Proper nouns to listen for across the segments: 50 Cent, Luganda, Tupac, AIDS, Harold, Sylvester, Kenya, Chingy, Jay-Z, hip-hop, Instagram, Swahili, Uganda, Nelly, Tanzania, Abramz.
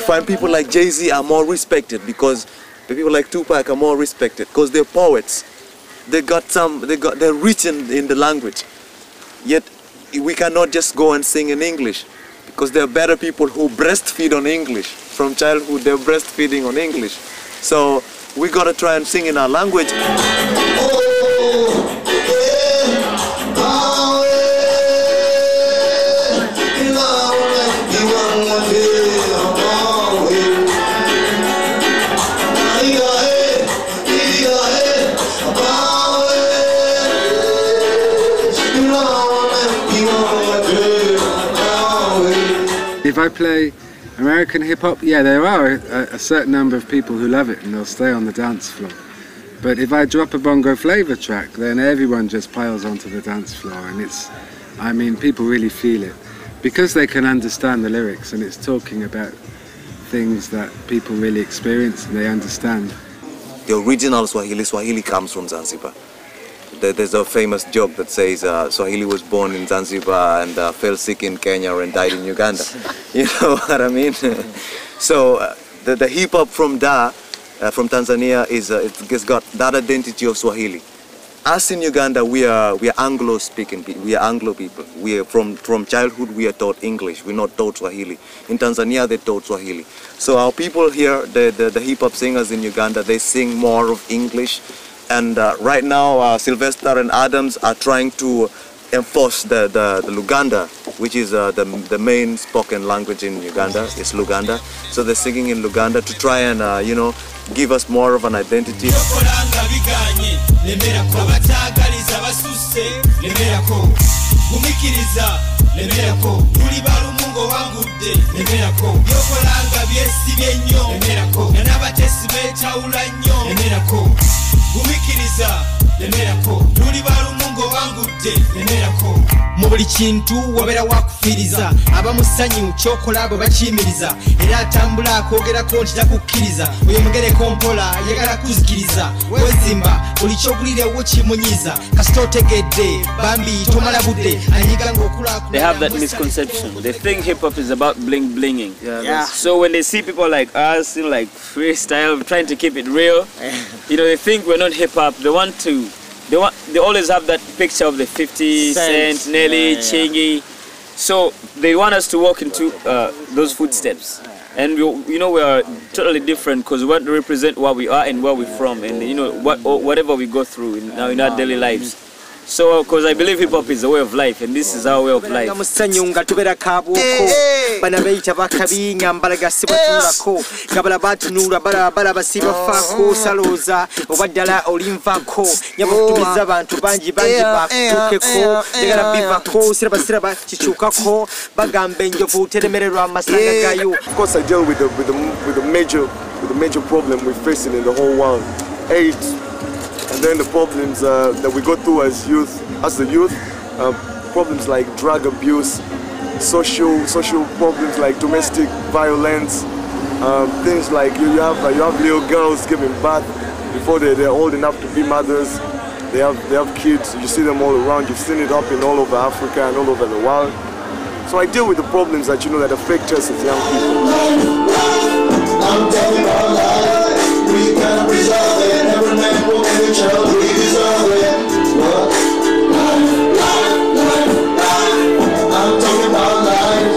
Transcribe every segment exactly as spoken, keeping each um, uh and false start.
You find people like Jay-Z are more respected because the people like Tupac are more respected because they're poets. They got some. They got. They're rich in, in the language. Yet we cannot just go and sing in English because there are better people who breastfeed on English from childhood. They're breastfeeding on English. So we gotta try and sing in our language. If I play American hip-hop, yeah, there are a, a certain number of people who love it and they'll stay on the dance floor. But if I drop a bongo flavor track, then everyone just piles onto the dance floor, and it's, I mean, people really feel it. Because they can understand the lyrics and it's talking about things that people really experience and they understand. The original Swahili, Swahili comes from Zanzibar. There's a famous joke that says uh, Swahili was born in Zanzibar and uh, fell sick in Kenya and died in Uganda. You know what I mean? So uh, the, the hip hop from Da, uh, from Tanzania, is uh, it's got that identity of Swahili. Us in Uganda, we are we are Anglo-speaking. We are Anglo people. We are from from childhood. We are taught English. We're not taught Swahili. In Tanzania, they're taught Swahili. So our people here, the the, the hip hop singers in Uganda, they sing more of English. And uh, right now, uh, Sylvester and Abramz are trying to enforce the, the, the Luganda, which is uh, the, the main spoken language in Uganda. It's Luganda. So they're singing in Luganda to try and, uh, you know, give us more of an identity. Mubuli chintu wabera wakufiriza abamusanyu chokola abo bachimiriza era tambula kogera konti takukiriza oyo mugere kompola yagala kuzikiriza we Simba ulichogulire wochimunyiza kastotegede bambi tomala bude anyiga ngokula. They have that misconception. They think hip hop is about bling blinging. Yeah, yeah. So when they see people like us in like freestyle trying to keep it real, you know, they think we're not hip hop. They want to They, want, they always have that picture of the fifty cent, Nelly, yeah, yeah. Chingy. So they want us to walk into uh, those footsteps. And we, you know, we are totally different because we want to represent what we are and where we're from and, you know, what, whatever we go through in, now in our daily lives. So, because I believe hip-hop is a way of life and this is our way of life. Of course, I deal with the, with the, with the, major, with the major problem we're facing in the whole world. AIDS. And then the problems uh, that we go through as youth, as the youth, uh, problems like drug abuse, social social problems like domestic violence, um, things like you, you have uh, you have little girls giving birth before they they're old enough to be mothers. They have they have kids. You see them all around. You've seen it happen all over Africa and all over the world. So I deal with the problems that you know that affect us as young people. We gotta resolve it, every man will be a child, we deserve it. Well, life, life, life, life, I'm talking about life.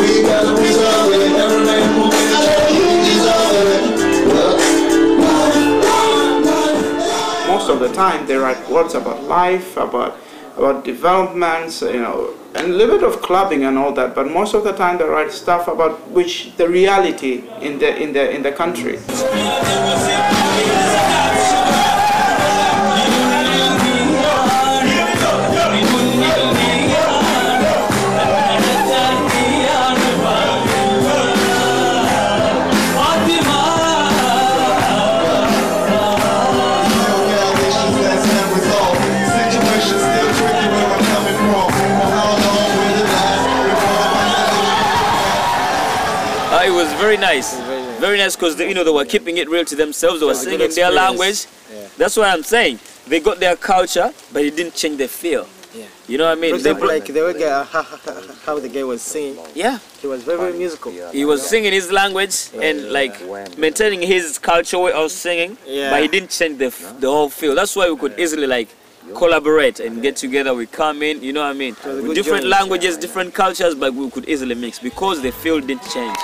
We gotta resolve it, every man will be a child, we deserve it. Well, life, life, life. Most of the time they write words about life, about, about developments, you know, and a little bit of clubbing and all that, but most of the time they write stuff about which the reality in the in the in the country. Very nice, very nice, because you know they were keeping it real to themselves. They were singing in their language. Yeah. That's what I'm saying. They got their culture, but it didn't change their feel. Yeah. You know what I mean? For example, like the way guy, how the guy was singing. Yeah. He was very, very musical. He was singing his language and like maintaining his culture way of singing. Yeah. But he didn't change the the whole feel. That's why we could easily like collaborate and get together. We come in, you know what I mean? With different languages, different cultures, but we could easily mix because the feel didn't change.